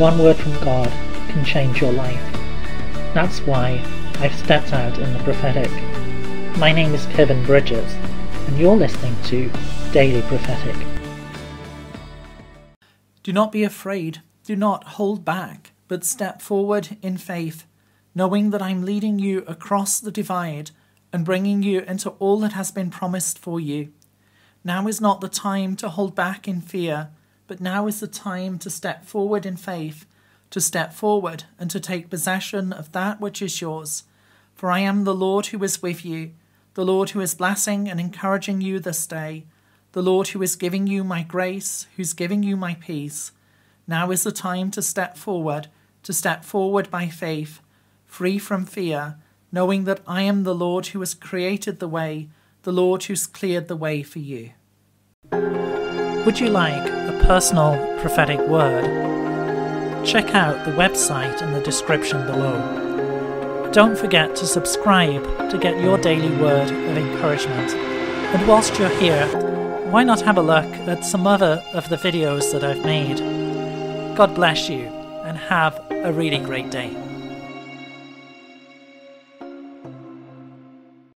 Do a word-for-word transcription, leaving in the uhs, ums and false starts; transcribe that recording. One word from God can change your life. That's why I've stepped out in the prophetic. My name is Kevin Bridges, and you're listening to Daily Prophetic. Do not be afraid, do not hold back, but step forward in faith, knowing that I'm leading you across the divide and bringing you into all that has been promised for you. Now is not the time to hold back in fear, but now is the time to step forward in faith, to step forward and to take possession of that which is yours. For I am the Lord who is with you, the Lord who is blessing and encouraging you this day, the Lord who is giving you my grace, who's giving you my peace. Now is the time to step forward, to step forward by faith, free from fear, knowing that I am the Lord who has created the way, the Lord who's cleared the way for you. Would you like a personal prophetic word? Check out the website in the description below. Don't forget to subscribe to get your daily word of encouragement. And whilst you're here, why not have a look at some other of the videos that I've made? God bless you, and have a really great day.